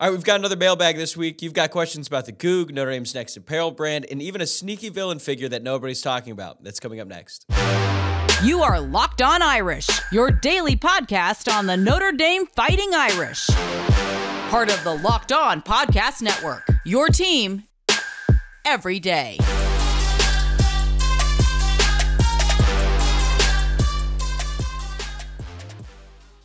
All right, we've got another mailbag this week. You've got questions about the Goog, Notre Dame's next apparel brand, and even a sneaky villain figure that nobody's talking about. That's coming up next. You are Locked On Irish, your daily podcast on the Notre Dame Fighting Irish. Part of the Locked On Podcast Network, your team every day.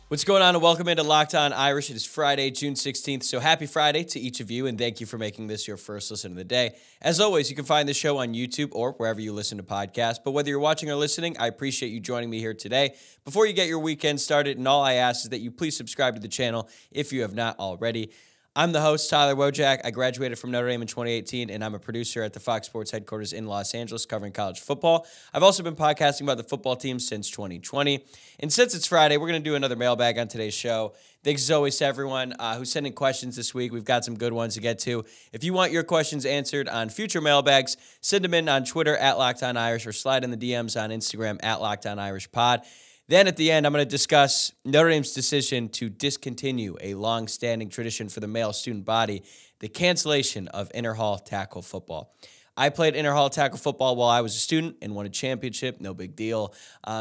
What's going on, and welcome into Locked On Irish. It is Friday, June 16th, so happy Friday to each of you, and thank you for making this your first listen of the day. As always, you can find the show on YouTube or wherever you listen to podcasts, but whether you're watching or listening, I appreciate you joining me here today. Before you get your weekend started, and all I ask is that you please subscribe to the channel if you have not already. I'm the host, Tyler Wojciak. I graduated from Notre Dame in 2018, and I'm a producer at the Fox Sports headquarters in Los Angeles covering college football. I've also been podcasting about the football team since 2020. And since it's Friday, we're going to do another mailbag on today's show. Thanks as always to everyone who's sending questions this week. We've got some good ones to get to. If you want your questions answered on future mailbags, send them in on Twitter at Locked On Irish or slide in the DMs on Instagram at Locked On Irish Pod. Then at the end, I'm going to discuss Notre Dame's decision to discontinue a long-standing tradition for the male student body, the cancellation of inter-hall tackle football. I played inter-hall tackle football while I was a student and won a championship, no big deal.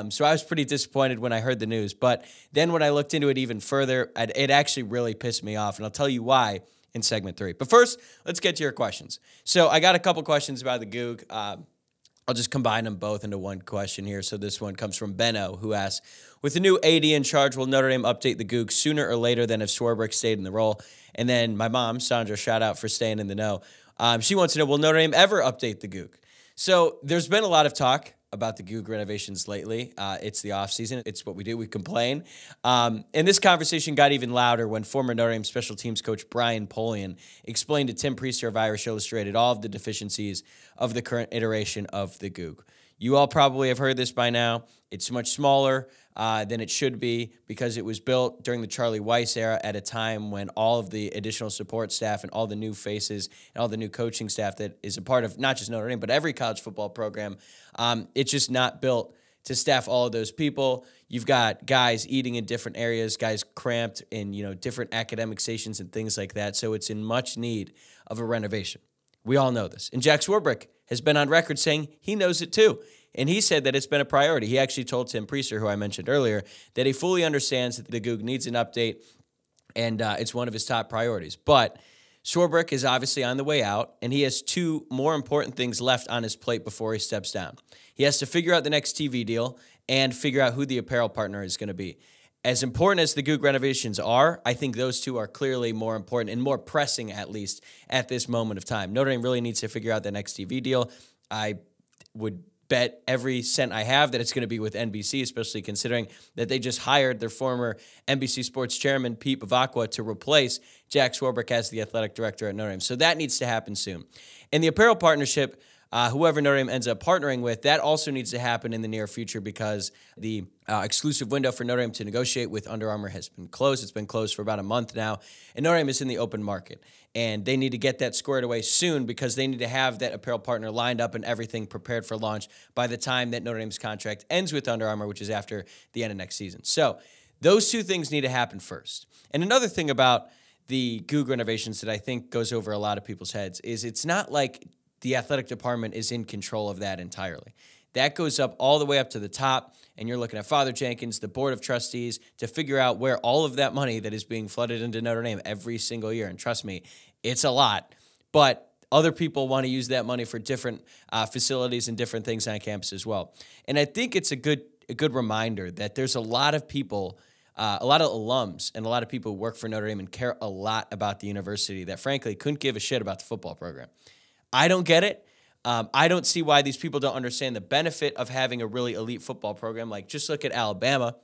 So I was pretty disappointed when I heard the news. But then when I looked into it even further, it actually really pissed me off, and I'll tell you why in segment 3. But first, let's get to your questions. So I got a couple questions about the Goog. I'll just combine them both into one question here. So this one comes from Benno, who asks, with the new AD in charge, will Notre Dame update the Goog sooner or later than if Swarbrick stayed in the role? And then my mom, Sandra, shout out for staying in the know. She wants to know, will Notre Dame ever update the Goog? So there's been a lot of talk about the Goog renovations lately. It's the off season. It's what we do. We complain. And this conversation got even louder when former Notre Dame special teams coach Brian Polian explained to Tim Priester of Irish Illustrated all of the deficiencies of the current iteration of the Goog. You all probably have heard this by now. It's much smaller than it should be because it was built during the Charlie Weiss era at a time when all of the additional support staff and all the new faces and all the new coaching staff that is a part of not just Notre Dame, but every college football program, it's just not built to staff all of those people. You've got guys eating in different areas, guys cramped in different academic stations and things like that. So it's in much need of a renovation. We all know this. And Jack Swarbrick has been on record saying he knows it too. And he said that it's been a priority. He actually told Tim Priester, who I mentioned earlier, that he fully understands that the Goog needs an update, and it's one of his top priorities. But Swarbrick is obviously on the way out, and he has two more important things left on his plate before he steps down. He has to figure out the next TV deal and figure out who the apparel partner is going to be. As important as the Goog renovations are, I think those two are clearly more important and more pressing, at least, at this moment of time. Notre Dame really needs to figure out the next TV deal. I would bet every cent I have that it's going to be with NBC, especially considering that they just hired their former NBC Sports chairman, Pete Bevacqua, to replace Jack Swarbrick as the athletic director at Notre Dame. So that needs to happen soon. And the apparel partnership, whoever Notre Dame ends up partnering with, that also needs to happen in the near future because the exclusive window for Notre Dame to negotiate with Under Armour has been closed. It's been closed for about a month now, and Notre Dame is in the open market, and they need to get that squared away soon because they need to have that apparel partner lined up and everything prepared for launch by the time that Notre Dame's contract ends with Under Armour, which is after the end of next season. So those two things need to happen first. And another thing about the Goog renovations that I think goes over a lot of people's heads is it's not like the athletic department is in control of that entirely. That goes up all the way up to the top, and you're looking at Father Jenkins, the board of trustees, to figure out where all of that money that is being flooded into Notre Dame every single year. And trust me, it's a lot. But other people want to use that money for different facilities and different things on campus as well. And I think it's a good reminder that there's a lot of people, a lot of alums and a lot of people who work for Notre Dame and care a lot about the university that, frankly, couldn't give a shit about the football program. I don't get it. I don't see why these people don't understand the benefit of having a really elite football program. Like, just look at Alabama.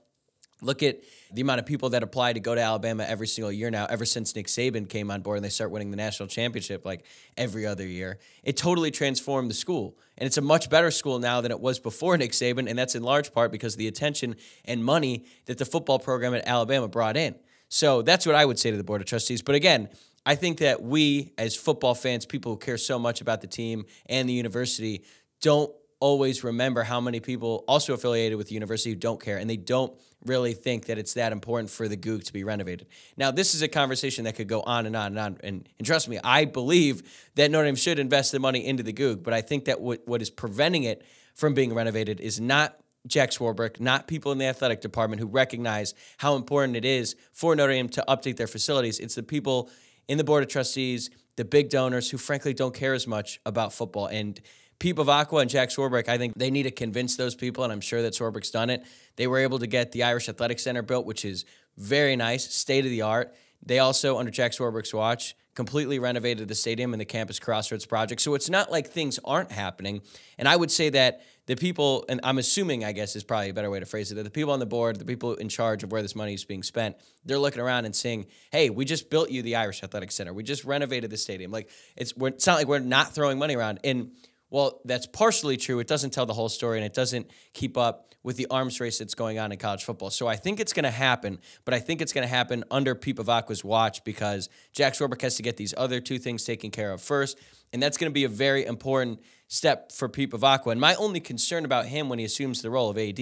Look at the amount of people that apply to go to Alabama every single year now, ever since Nick Saban came on board and they start winning the national championship like every other year. It totally transformed the school. And it's a much better school now than it was before Nick Saban, and that's in large part because of the attention and money that the football program at Alabama brought in. So that's what I would say to the Board of Trustees. But again, I think that we, as football fans, people who care so much about the team and the university, don't always remember how many people also affiliated with the university who don't care, and they don't really think that it's that important for the Goog to be renovated. Now, this is a conversation that could go on and on and on, and trust me, I believe that Notre Dame should invest the money into the Goog, but I think that what is preventing it from being renovated is not Jack Swarbrick, not people in the athletic department who recognize how important it is for Notre Dame to update their facilities. It's the people in the board of trustees, the big donors who frankly don't care as much about football. And Pete Bevacqua and Jack Swarbrick, I think they need to convince those people, and I'm sure that Swarbrick's done it. They were able to get the Irish Athletic Center built, which is very nice, state-of-the-art. They also, under Jack Swarbrick's watch, completely renovated the stadium and the Campus Crossroads project. So it's not like things aren't happening. And I would say that the people, and I'm assuming, I guess is probably a better way to phrase it, that the people on the board, the people in charge of where this money is being spent, they're looking around and saying, hey, we just built you the Irish Athletic Center. We just renovated the stadium. Like, it's not like we're not throwing money around. And while that's partially true, it doesn't tell the whole story, and it doesn't keep up with the arms race that's going on in college football. So I think it's going to happen, but I think it's going to happen under Pete Bevacqua's watch, because Jack Swarbrick has to get these other two things taken care of first, and that's going to be a very important step for Pete Bevacqua. And my only concern about him when he assumes the role of AD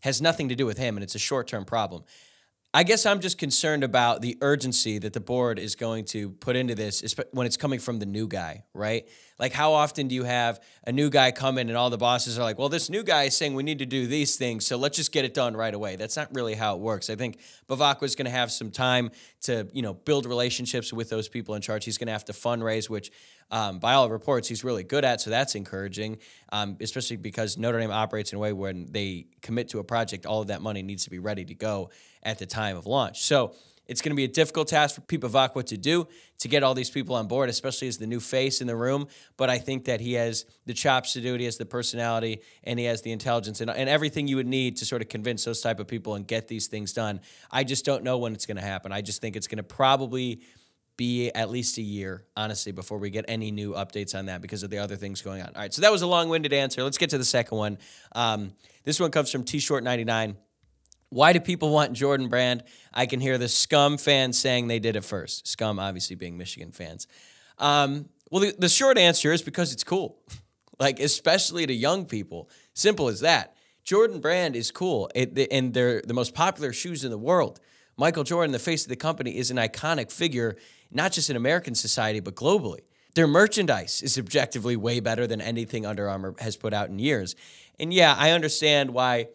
has nothing to do with him, and it's a short-term problem. I guess I'm just concerned about the urgency that the board is going to put into this when it's coming from the new guy, right? Like, how often do you have a new guy come in and all the bosses are like, well, this new guy is saying we need to do these things, so let's just get it done right away. That's not really how it works. I think Bevacqua's going to have some time to, you know, build relationships with those people in charge. He's going to have to fundraise, which by all reports he's really good at, so that's encouraging, especially because Notre Dame operates in a way when they commit to a project, all of that money needs to be ready to go at the time of launch. So it's going to be a difficult task for Pete Bevacqua to do, to get all these people on board, especially as the new face in the room. But I think that he has the chops to do it. He has the personality, and he has the intelligence, and everything you would need to sort of convince those type of people and get these things done. I just don't know when it's going to happen. I just think it's going to probably be at least a year, honestly, before we get any new updates on that because of the other things going on. All right, so that was a long-winded answer. Let's get to the second one. This one comes from T-Short99. Why do people want Jordan Brand? I can hear the Scum fans saying they did it first. Scum obviously being Michigan fans. Well, the short answer is because it's cool. Like, especially to young people. Simple as that. Jordan Brand is cool, and they're the most popular shoes in the world. Michael Jordan, the face of the company, is an iconic figure, not just in American society, but globally. Their merchandise is objectively way better than anything Under Armour has put out in years. And yeah, I understand why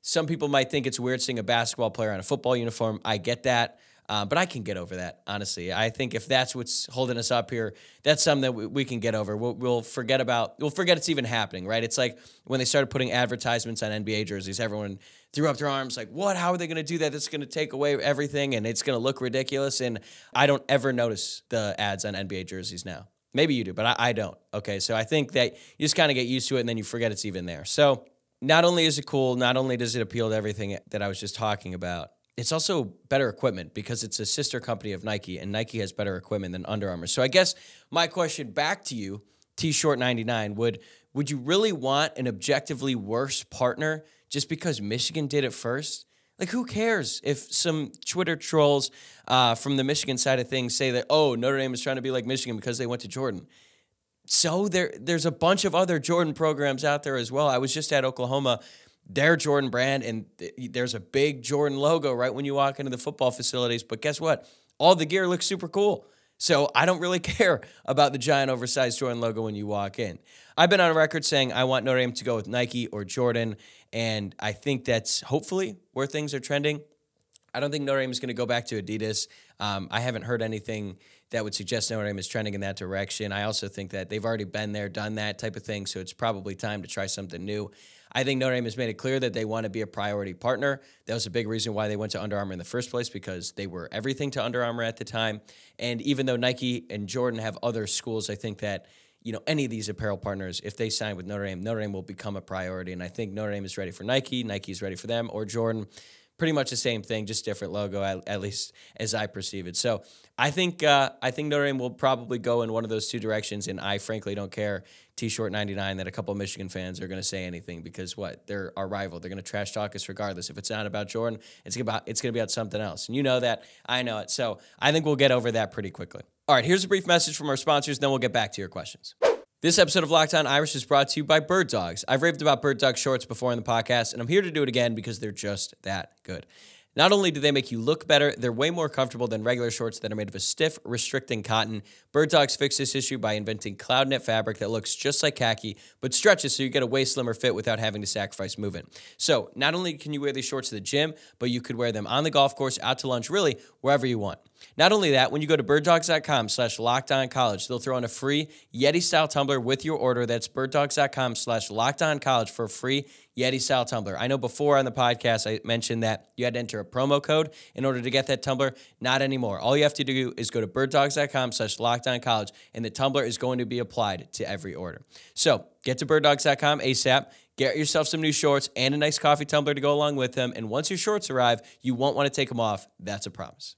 some people might think it's weird seeing a basketball player on a football uniform. I get that, but I can get over that, honestly. I think if that's what's holding us up here, that's something that we can get over. We'll forget about, we'll forget it's even happening, right? It's like when they started putting advertisements on NBA jerseys, everyone threw up their arms like, what? How are they going to do that? That's going to take away everything, and it's going to look ridiculous. And I don't ever notice the ads on NBA jerseys now. Maybe you do, but I don't. Okay, so I think that you just kind of get used to it, and then you forget it's even there. So not only is it cool, not only does it appeal to everything that I was just talking about, it's also better equipment because it's a sister company of Nike, and Nike has better equipment than Under Armour. So I guess my question back to you, T-Short99, would you really want an objectively worse partner just because Michigan did it first? Like, who cares if some Twitter trolls from the Michigan side of things say that, oh, Notre Dame is trying to be like Michigan because they went to Jordan? So there's a bunch of other Jordan programs out there as well. I was just at Oklahoma. They're Jordan Brand, and there's a big Jordan logo right when you walk into the football facilities. But guess what? All the gear looks super cool. So I don't really care about the giant oversized Jordan logo when you walk in. I've been on record saying I want Notre Dame to go with Nike or Jordan, and I think that's hopefully where things are trending. I don't think Notre Dame is going to go back to Adidas. I haven't heard anything that would suggest Notre Dame is trending in that direction. I also think that they've already been there, done that type of thing, so it's probably time to try something new. I think Notre Dame has made it clear that they want to be a priority partner. That was a big reason why they went to Under Armour in the first place, because they were everything to Under Armour at the time. And even though Nike and Jordan have other schools, I think that, you know, any of these apparel partners, if they sign with Notre Dame, Notre Dame will become a priority. And I think Notre Dame is ready for Nike, Nike is ready for them, or Jordan. Pretty much the same thing, just different logo, at least as I perceive it. So I think Notre Dame will probably go in one of those two directions, and I frankly don't care, T-Short99, that a couple of Michigan fans are going to say anything, because what? They're our rival. They're going to trash talk us regardless. If it's not about Jordan, it's going to be about something else. And you know that. I know it. So I think we'll get over that pretty quickly. All right, here's a brief message from our sponsors, then we'll get back to your questions. This episode of Locked On Irish is brought to you by Bird Dogs. I've raved about Bird Dog shorts before in the podcast, and I'm here to do it again because they're just that good. Not only do they make you look better, they're way more comfortable than regular shorts that are made of a stiff, restricting cotton. Bird Dogs fixed this issue by inventing cloud knit fabric that looks just like khaki, but stretches so you get a way slimmer fit without having to sacrifice movement. So not only can you wear these shorts to the gym, but you could wear them on the golf course, out to lunch, really, wherever you want. Not only that, when you go to birddogs.com/LockedOnCollege, they'll throw in a free Yeti-style tumbler with your order. That's birddogs.com/LockedOnCollege for a free Yeti-style tumbler. I know before on the podcast I mentioned that you had to enter a promo code in order to get that tumbler. Not anymore. All you have to do is go to birddogs.com/LockedOnCollege, and the tumbler is going to be applied to every order. So get to birddogs.com ASAP. Get yourself some new shorts and a nice coffee tumbler to go along with them. And once your shorts arrive, you won't want to take them off. That's a promise.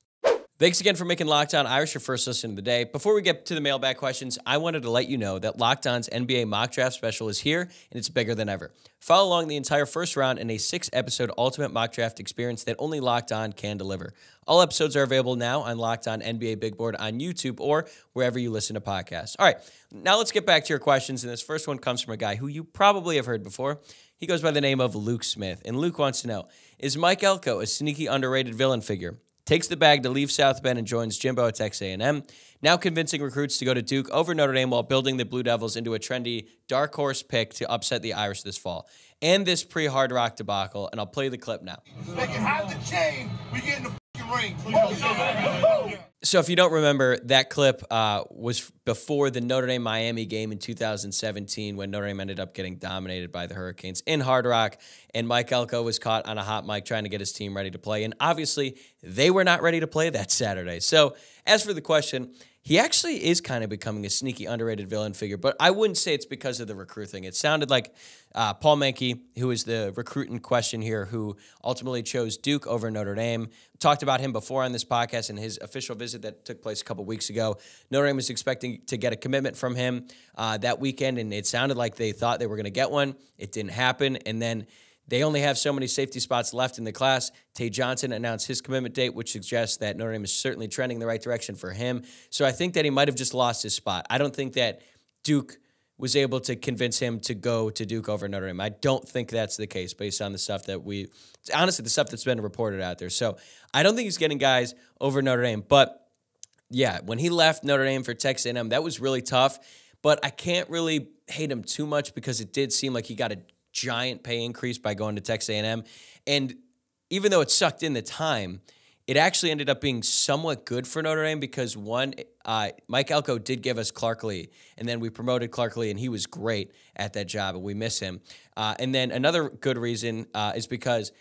Thanks again for making Locked On Irish your first listen of the day. Before we get to the mailbag questions, I wanted to let you know that Locked On's NBA mock draft special is here, and it's bigger than ever. Follow along the entire first round in a 6-episode ultimate mock draft experience that only Locked On can deliver. All episodes are available now on Locked On NBA Big Board on YouTube or wherever you listen to podcasts. All right, now let's get back to your questions, and this first one comes from a guy who you probably have heard before. He goes by the name of Luke Smith, and Luke wants to know, is Mike Elko a sneaky, underrated villain figure? Takes the bag to leave South Bend and joins Jimbo at Texas A&M. Now convincing recruits to go to Duke over Notre Dame while building the Blue Devils into a trendy dark horse pick to upset the Irish this fall. And this pre-Hard Rock debacle, and I'll play the clip now. They can have the chain, we get in the ring. So if you don't remember, that clip was before the Notre Dame-Miami game in 2017 when Notre Dame ended up getting dominated by the Hurricanes in Hard Rock, and Mike Elko was caught on a hot mic trying to get his team ready to play, and obviously they were not ready to play that Saturday. So as for the question, he actually is kind of becoming a sneaky, underrated villain figure, but I wouldn't say it's because of the recruit thing. It sounded like Paul Menke, who is the recruit in question here, who ultimately chose Duke over Notre Dame, talked about him before on this podcast in his official visit that took place a couple weeks ago. Notre Dame was expecting to get a commitment from him that weekend, and it sounded like they thought they were going to get one. It didn't happen, and then they only have so many safety spots left in the class. Tay Johnson announced his commitment date, which suggests that Notre Dame is certainly trending in the right direction for him. So I think that he might have just lost his spot. I don't think that Duke was able to convince him to go to Duke over Notre Dame. I don't think that's the case based on the stuff that honestly, the stuff that's been reported out there. So I don't think he's getting guys over Notre Dame. But, yeah, when he left Notre Dame for Texas A&M, that was really tough. But I can't really hate him too much because it did seem like he got a giant pay increase by going to Texas A&M. And even though it sucked in the time, it actually ended up being somewhat good for Notre Dame because, one, Mike Elko did give us Clark Lee, and then we promoted Clark Lee, and he was great at that job, and we miss him. And then another good reason is because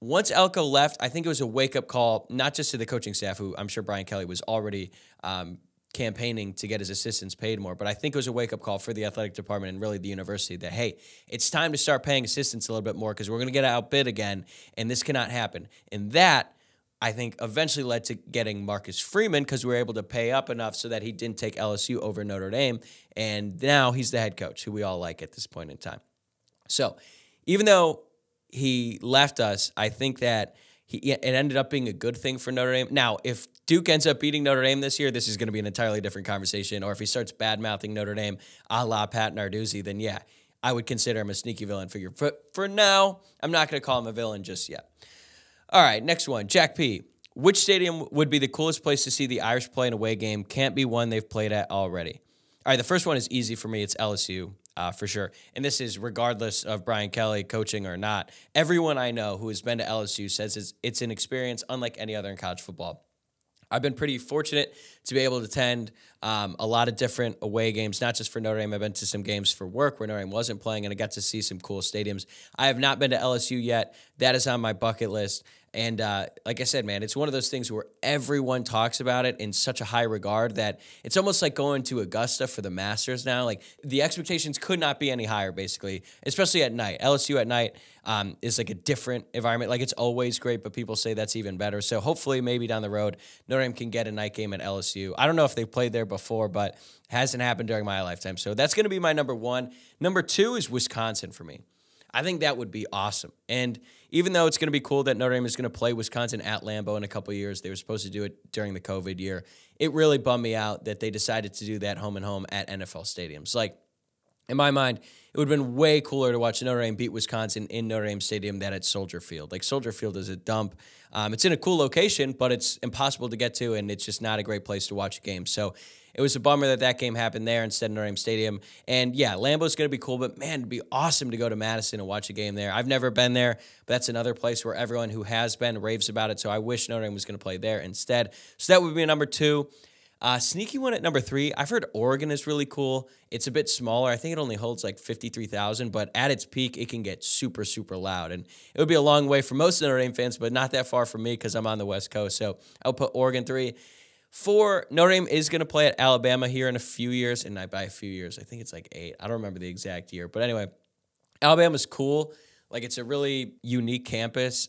once Elko left, I think it was a wake-up call, not just to the coaching staff, who I'm sure Brian Kelly was already campaigning to get his assistants paid more, but I think it was a wake-up call for the athletic department and really the university that, hey, it's time to start paying assistants a little bit more because we're going to get outbid again, and this cannot happen. And that, I think, eventually led to getting Marcus Freeman because we were able to pay up enough so that he didn't take LSU over Notre Dame, and now he's the head coach, who we all like at this point in time. So even though he left us, I think that it ended up being a good thing for Notre Dame. Now, if Duke ends up beating Notre Dame this year, this is going to be an entirely different conversation. Or if he starts bad-mouthing Notre Dame a la Pat Narduzzi, then yeah, I would consider him a sneaky villain figure. But for now, I'm not going to call him a villain just yet. All right, next one. Jack P. Which stadium would be the coolest place to see the Irish play an away game? Can't be one they've played at already. All right, the first one is easy for me. It's LSU. For sure. And this is regardless of Brian Kelly coaching or not. Everyone I know who has been to LSU says it's an experience unlike any other in college football. I've been pretty fortunate to be able to attend a lot of different away games, not just for Notre Dame. I've been to some games for work where Notre Dame wasn't playing, and I got to see some cool stadiums. I have not been to LSU yet. That is on my bucket list. And like I said, man, it's one of those things where everyone talks about it in such a high regard that it's almost like going to Augusta for the Masters now. Like, the expectations could not be any higher, basically, especially at night. LSU at night is like a different environment. Like, it's always great, but people say that's even better. So hopefully maybe down the road, Notre Dame can get a night game at LSU. I don't know if they've played there before, but hasn't happened during my lifetime. So that's going to be my number one. Number two is Wisconsin for me. I think that would be awesome. And even though it's going to be cool that Notre Dame is going to play Wisconsin at Lambeau in a couple of years, they were supposed to do it during the COVID year, it really bummed me out that they decided to do that home and home at NFL stadiums. Like, in my mind, it would have been way cooler to watch Notre Dame beat Wisconsin in Notre Dame Stadium than at Soldier Field. Like, Soldier Field is a dump. It's in a cool location, but it's impossible to get to, and it's just not a great place to watch a game. So it was a bummer that that game happened there instead of Notre Dame Stadium. And, yeah, Lambeau's going to be cool, but, man, it'd be awesome to go to Madison and watch a game there. I've never been there, but that's another place where everyone who has been raves about it, so I wish Notre Dame was going to play there instead. So that would be number two. Sneaky one at number three. I've heard Oregon is really cool. It's a bit smaller. I think it only holds like 53,000, but at its peak, it can get super, super loud. And it would be a long way for most Notre Dame fans, but not that far for me because I'm on the West Coast. So I'll put Oregon three. Four, Notre Dame is going to play at Alabama here in a few years. And by a few years, I think it's like 8. I don't remember the exact year. But anyway, Alabama's cool. Like, it's a really unique campus.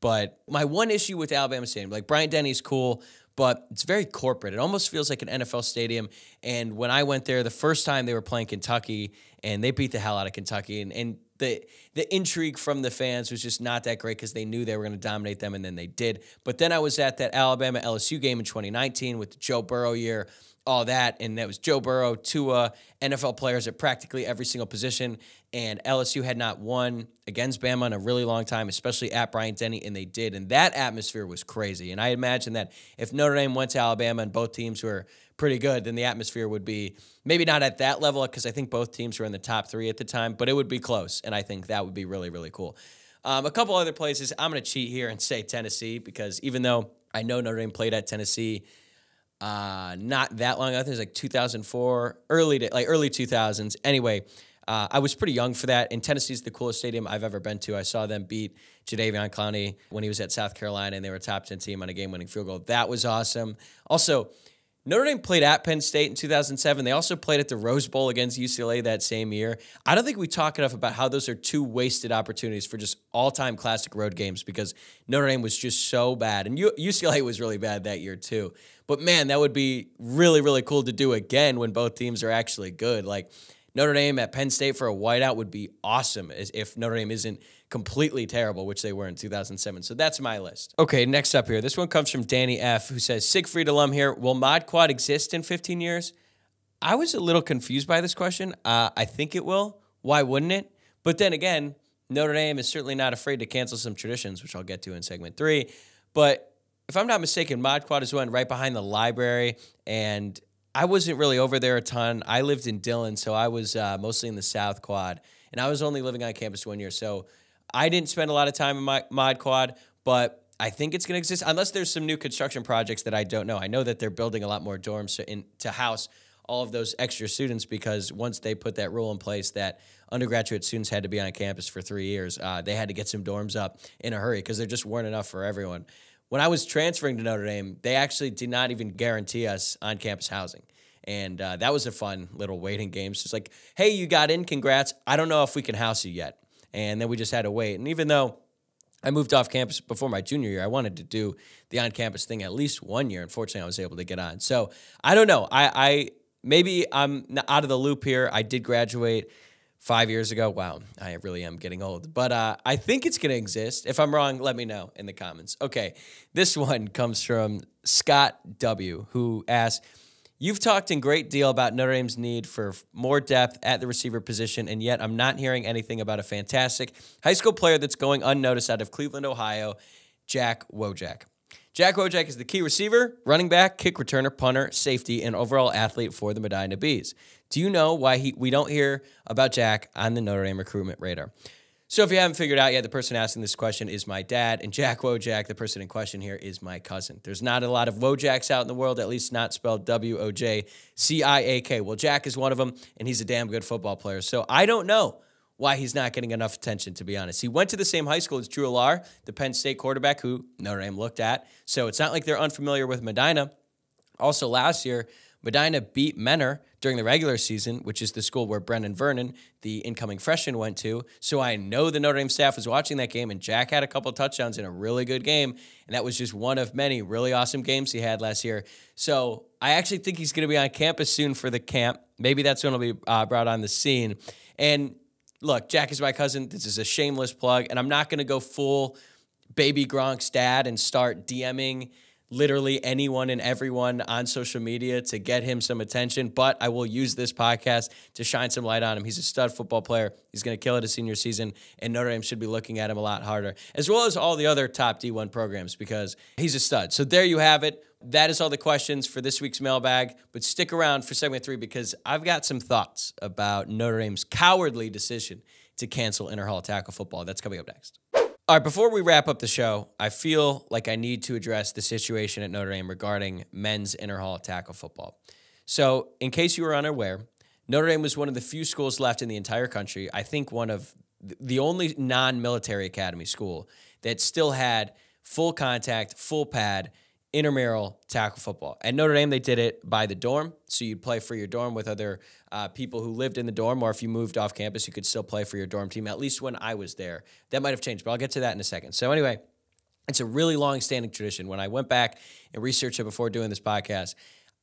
But my one issue with Alabama Stadium, like, Bryant Denny's cool, but it's very corporate. It almost feels like an NFL stadium. And when I went there the first time, they were playing Kentucky, and they beat the hell out of Kentucky. And the intrigue from the fans was just not that great because they knew they were going to dominate them, and then they did. But then I was at that Alabama-LSU game in 2019 with the Joe Burrow year, all that, and that was Joe Burrow, Tua, NFL players at practically every single position, and LSU had not won against Bama in a really long time, especially at Bryant-Denny, and they did, and that atmosphere was crazy, and I imagine that if Notre Dame went to Alabama and both teams were pretty good, then the atmosphere would be maybe not at that level because I think both teams were in the top 3 at the time, but it would be close, and I think that would be really, really cool. A couple other places, I'm going to cheat here and say Tennessee because even though I know Notre Dame played at Tennessee not that long ago. I think it was like 2004, early 2000s. Anyway, I was pretty young for that. And Tennessee's the coolest stadium I've ever been to. I saw them beat Jadeveon Clowney when he was at South Carolina, and they were a top 10 team on a game-winning field goal. That was awesome. Also, Notre Dame played at Penn State in 2007. They also played at the Rose Bowl against UCLA that same year. I don't think we talk enough about how those are two wasted opportunities for just all-time classic road games because Notre Dame was just so bad. And UCLA was really bad that year too. But, man, that would be really, really cool to do again when both teams are actually good. Like, Notre Dame at Penn State for a whiteout would be awesome if Notre Dame isn't completely terrible, which they were in 2007. So that's my list. Okay, next up here. This one comes from Danny F., who says, Siegfried alum here, will Mod Quad exist in 15 years? I was a little confused by this question. I think it will. Why wouldn't it? But then again, Notre Dame is certainly not afraid to cancel some traditions, which I'll get to in segment 3. But if I'm not mistaken, Mod Quad is one right behind the library, and I wasn't really over there a ton. I lived in Dillon, so I was mostly in the South Quad, and I was only living on campus one year, so I didn't spend a lot of time in my Mod Quad, but I think it's going to exist, unless there's some new construction projects that I don't know. I know that they're building a lot more dorms to house all of those extra students because once they put that rule in place that undergraduate students had to be on campus for 3 years, they had to get some dorms up in a hurry because there just weren't enough for everyone. When I was transferring to Notre Dame, they actually did not even guarantee us on-campus housing. And that was a fun little waiting game. So it's like, hey, you got in, congrats. I don't know if we can house you yet. And then we just had to wait. And even though I moved off campus before my junior year, I wanted to do the on-campus thing at least one year. Unfortunately, I was able to get on. So I don't know. Maybe I'm out of the loop here. I did graduate 5 years ago. Wow, I really am getting old. But I think it's going to exist. If I'm wrong, let me know in the comments. Okay, this one comes from Scott W., who asks, you've talked in great deal about Notre Dame's need for more depth at the receiver position, and yet I'm not hearing anything about a fantastic high school player that's going unnoticed out of Cleveland, Ohio, Jack Wojciak. Jack Wojciak is the key receiver, running back, kick returner, punter, safety, and overall athlete for the Medina Bees. Do you know why we don't hear about Jack on the Notre Dame recruitment radar? So if you haven't figured out yet, the person asking this question is my dad, and Jack Wojciak, the person in question here, is my cousin. There's not a lot of Wojciaks out in the world, at least not spelled W-O-J-C-I-A-K. Well, Jack is one of them, and he's a damn good football player, so I don't know why he's not getting enough attention, to be honest. He went to the same high school as Drew Allar, the Penn State quarterback who Notre Dame looked at. So it's not like they're unfamiliar with Medina. Also, last year, Medina beat Mentor during the regular season, which is the school where Brendan Vernon, the incoming freshman, went to. So I know the Notre Dame staff was watching that game, and Jack had a couple touchdowns in a really good game, and that was just one of many really awesome games he had last year. So I actually think he's going to be on campus soon for the camp. Maybe that's when he'll be brought on the scene. And look, Jack is my cousin. This is a shameless plug, and I'm not going to go full baby Gronk's dad and start DMing literally anyone and everyone on social media to get him some attention, but I will use this podcast to shine some light on him. He's a stud football player. He's going to kill it his senior season, and Notre Dame should be looking at him a lot harder, as well as all the other top D1 programs, because he's a stud. So there you have it. That is all the questions for this week's mailbag, but stick around for segment 3 because I've got some thoughts about Notre Dame's cowardly decision to cancel Interhall tackle football. That's coming up next. All right, before we wrap up the show, I feel like I need to address the situation at Notre Dame regarding men's Interhall tackle football. So, in case you were unaware, Notre Dame was one of the few schools left in the entire country, I think one of the only non-military academy school that still had full contact, full pad, intramural tackle football. At Notre Dame, they did it by the dorm, so you'd play for your dorm with other people who lived in the dorm, or if you moved off campus, you could still play for your dorm team, at least when I was there. That might have changed, but I'll get to that in a second. So anyway, it's a really long-standing tradition. When I went back and researched it before doing this podcast,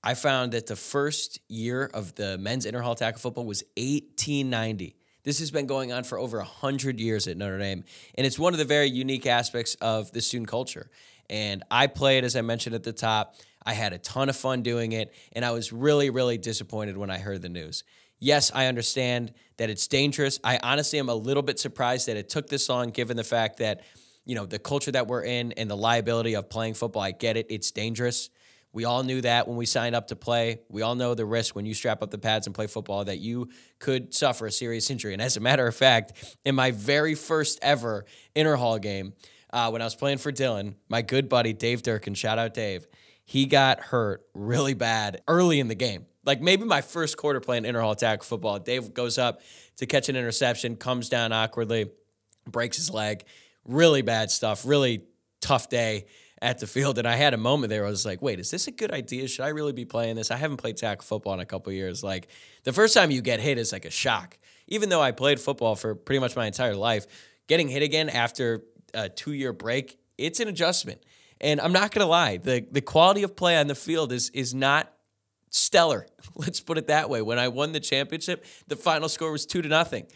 I found that the first year of the men's Interhall tackle football was 1890. This has been going on for over 100 years at Notre Dame, and it's one of the very unique aspects of the student culture. And I played, as I mentioned at the top. I had a ton of fun doing it, and I was really, really disappointed when I heard the news. Yes, I understand that it's dangerous. I honestly am a little bit surprised that it took this long, given the fact that, you know, the culture that we're in and the liability of playing football. I get it. It's dangerous. We all knew that when we signed up to play. We all know the risk when you strap up the pads and play football that you could suffer a serious injury. And as a matter of fact, in my very first ever Interhall game, when I was playing for Dylan, my good buddy Dave Durkin, shout out Dave, he got hurt really bad early in the game. Like maybe my first quarter playing Interhall tackle football, Dave goes up to catch an interception, comes down awkwardly, breaks his leg. Really bad stuff, really tough day at the field. And I had a moment there where I was like, wait, is this a good idea? Should I really be playing this? I haven't played tackle football in a couple years. Like the first time you get hit is like a shock. Even though I played football for pretty much my entire life, getting hit again after a 2-year break, it's an adjustment. And I'm not going to lie, the quality of play on the field is not stellar. Let's put it that way. When I won the championship, the final score was 2-0.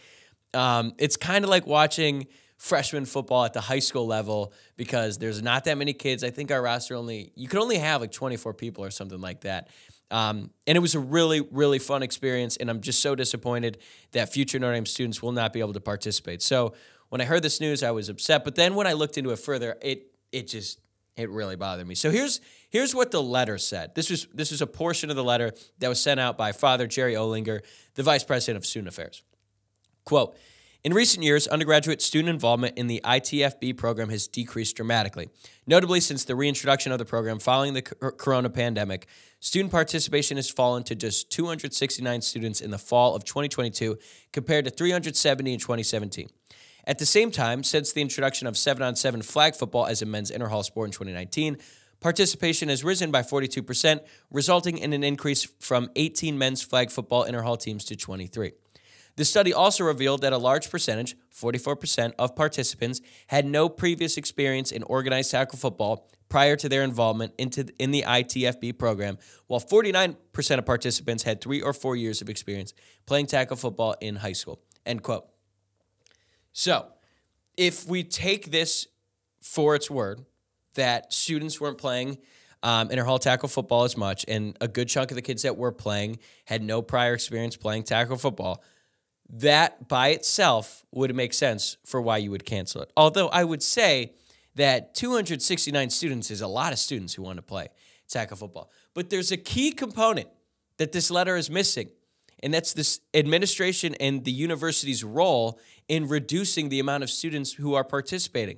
It's kind of like watching freshman football at the high school level because there's not that many kids. I think our roster you could only have like 24 people or something like that. And it was a really, really fun experience. And I'm just so disappointed that future Notre Dame students will not be able to participate. So when I heard this news, I was upset. But then when I looked into it further, it really bothered me. So here's what the letter said. This was a portion of the letter that was sent out by Father Jerry Olinger, the Vice President of Student Affairs. Quote, in recent years, undergraduate student involvement in the ITFB program has decreased dramatically, notably since the reintroduction of the program following the corona pandemic. Student participation has fallen to just 269 students in the fall of 2022 compared to 370 in 2017. At the same time, since the introduction of 7-on-7 flag football as a men's Interhall sport in 2019, participation has risen by 42%, resulting in an increase from 18 men's flag football Interhall teams to 23. The study also revealed that a large percentage, 44% of participants, had no previous experience in organized tackle football prior to their involvement in the ITFB program, while 49% of participants had 3 or 4 years of experience playing tackle football in high school. End quote. So, if we take this for its word, that students weren't playing Interhall tackle football as much, and a good chunk of the kids that were playing had no prior experience playing tackle football, that by itself would make sense for why you would cancel it. Although I would say that 269 students is a lot of students who want to play tackle football. But there's a key component that this letter is missing, and that's this administration and the university's role in reducing the amount of students who are participating.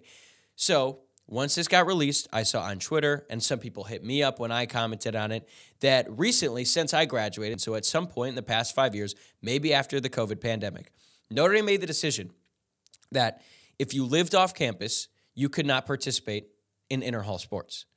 So once this got released, I saw on Twitter, and some people hit me up when I commented on it, that recently, since I graduated, so at some point in the past 5 years, maybe after the COVID pandemic, Notre Dame made the decision that if you lived off campus, you could not participate in Interhall sports.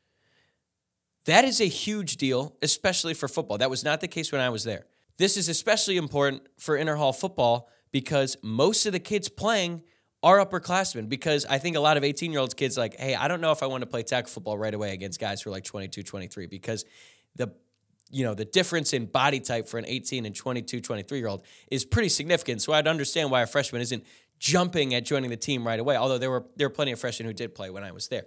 That is a huge deal, especially for football. That was not the case when I was there. This is especially important for Interhall football because most of the kids playing are upperclassmen, because I think a lot of 18-year-olds kids like, hey, I don't know if I want to play tackle football right away against guys who are like 22, 23, because the difference in body type for an 18 and 22, 23-year-old is pretty significant. So I'd understand why a freshman isn't jumping at joining the team right away, although there were plenty of freshmen who did play when I was there.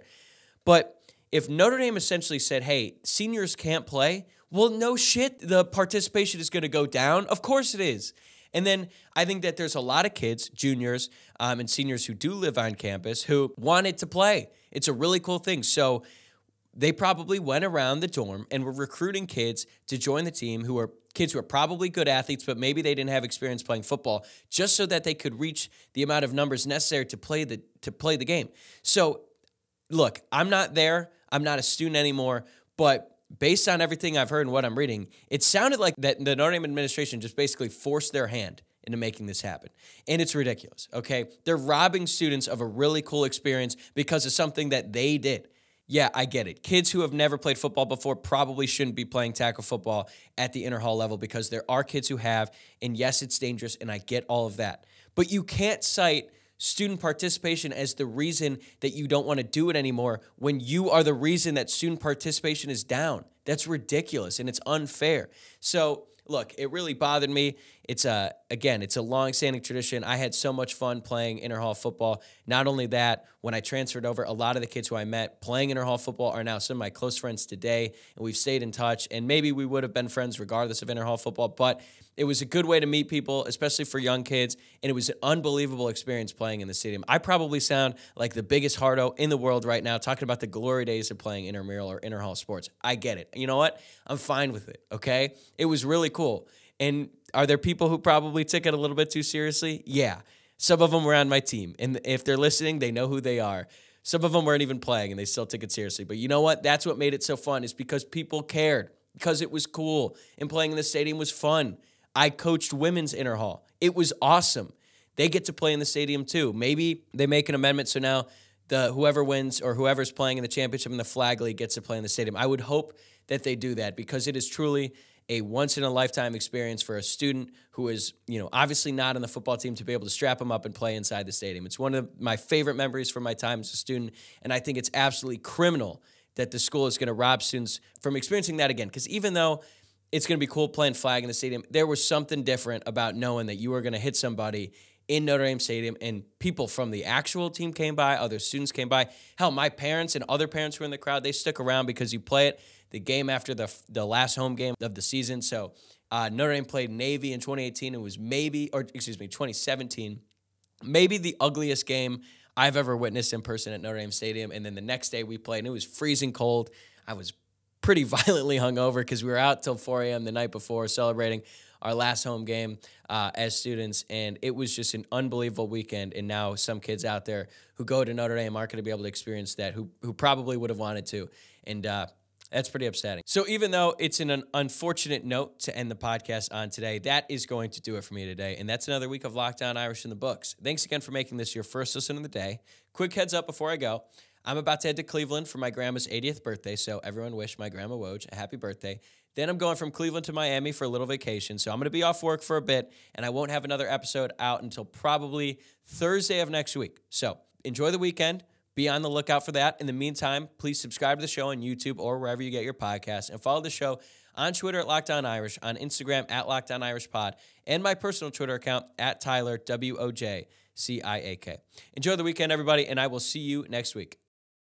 But If Notre Dame essentially said, hey, seniors can't play, well, no shit, the participation is going to go down. Of course it is. And then I think that there's a lot of kids, juniors and seniors who do live on campus who wanted to play. It's a really cool thing. So they probably went around the dorm and were recruiting kids to join the team who are kids who are probably good athletes, but maybe they didn't have experience playing football, just so that they could reach the amount of numbers necessary to play the game. So look, I'm not there. I'm not a student anymore, but based on everything I've heard and what I'm reading, it sounded like that the Notre Dame administration just basically forced their hand into making this happen. And it's ridiculous, okay? They're robbing students of a really cool experience because of something that they did. Yeah, I get it. Kids who have never played football before probably shouldn't be playing tackle football at the inter-hall level because there are kids who have, and yes, it's dangerous, and I get all of that. But you can't cite student participation as the reason that you don't want to do it anymore when you are the reason that student participation is down. That's ridiculous, and it's unfair. So, look, it really bothered me. It's a long-standing tradition. I had so much fun playing inter-hall football. Not only that, when I transferred over, a lot of the kids who I met playing inter-hall football are now some of my close friends today, and we've stayed in touch, and maybe we would have been friends regardless of inter-hall football, but it was a good way to meet people, especially for young kids, and it was an unbelievable experience playing in the stadium. I probably sound like the biggest hardo in the world right now talking about the glory days of playing intramural or inter-hall sports. I get it. You know what? I'm fine with it, okay? It was really cool. And are there people who probably took it a little bit too seriously? Yeah. Some of them were on my team. And if they're listening, they know who they are. Some of them weren't even playing, and they still took it seriously. But you know what? That's what made it so fun, is because people cared, because it was cool, and playing in the stadium was fun. I coached women's inter-hall. It was awesome. They get to play in the stadium too. Maybe they make an amendment, so now whoever wins or whoever's playing in the championship in the flag league gets to play in the stadium. I would hope that they do that, because it is truly a once-in-a-lifetime experience for a student who is, obviously not on the football team, to be able to strap them up and play inside the stadium. It's one of my favorite memories from my time as a student, and I think it's absolutely criminal that the school is going to rob students from experiencing that again. Because even though it's going to be cool playing flag in the stadium, there was something different about knowing that you were going to hit somebody in Notre Dame Stadium, and people from the actual team came by, other students came by. Hell, my parents and other parents who were in the crowd, they stuck around because you play it the game after the last home game of the season. So Notre Dame played Navy in 2018. It was 2017, maybe the ugliest game I've ever witnessed in person at Notre Dame Stadium. And then the next day we played, and it was freezing cold. I was pretty violently hungover because we were out till 4 a.m. the night before celebrating our last home game as students, and it was just an unbelievable weekend. And now some kids out there who go to Notre Dame aren't going to be able to experience that, who probably would have wanted to, and that's pretty upsetting. So even though it's an unfortunate note to end the podcast on today, that is going to do it for me today, and that's another week of Locked On Irish in the books. Thanks again for making this your first listen of the day. Quick heads up before I go. I'm about to head to Cleveland for my grandma's 80th birthday, so everyone wish my grandma Woj a happy birthday. Then I'm going from Cleveland to Miami for a little vacation, so I'm going to be off work for a bit, and I won't have another episode out until probably Thursday of next week. So enjoy the weekend. Be on the lookout for that. In the meantime, please subscribe to the show on YouTube or wherever you get your podcasts, and follow the show on Twitter at Locked On Irish, on Instagram at Locked On Irish Pod, and my personal Twitter account at Tyler, W-O-J-C-I-A-K. Enjoy the weekend, everybody, and I will see you next week.